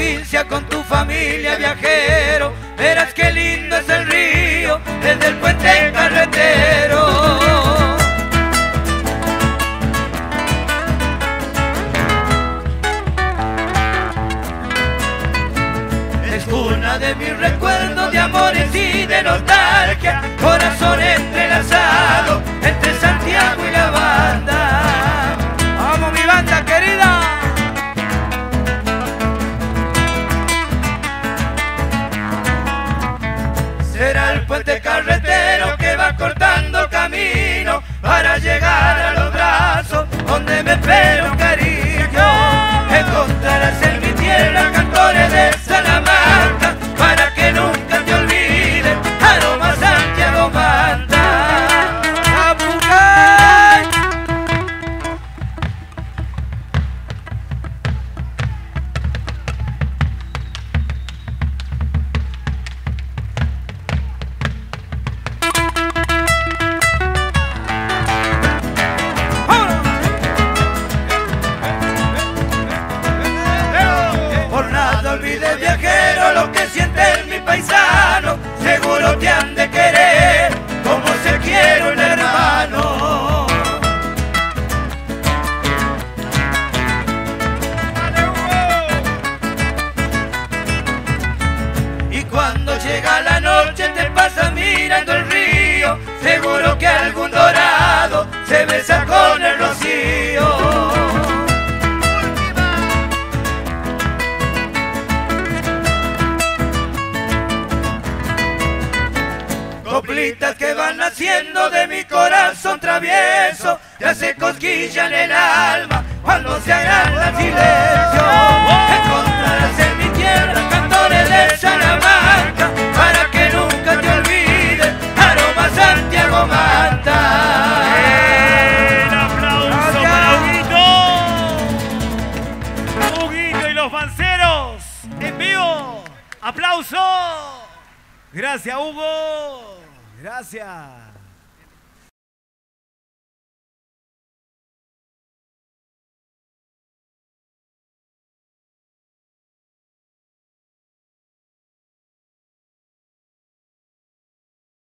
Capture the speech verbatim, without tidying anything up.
provincia con tu familia, viajero. Verás qué lindo es el río desde el puente carretero. Una de mis recuerdos de amores y de nostalgia, corazón entrelazado entre Santiago y la banda. ¡Vamos mi banda querida! Será el puente carretero que va cortando camino para llegar a los brazos donde me espero cariño. Encontrarás en mi tierra cantores de Salamanca, para que nunca te olvides aroma Santiago Manta. ¡Apucay! Por nada olvides, viajero, lo que sienten mis paisanos, seguro te han de querer como se quiere un hermano. Y cuando llega la noche te pasas mirando el río, seguro que algún dorado se besa con el rocío. Coplitas que van haciendo de mi corazón travieso, te hace cosquilla en el alma cuando se agranda el silencio. Encontrarás en mi tierra cantores de Salamanca, para que nunca te olvides aroma Santiago Manta. ¡El aplauso para Huguito! Huguito y los Banceros en vivo. ¡Aplauso! Gracias, Hugo. Gracias.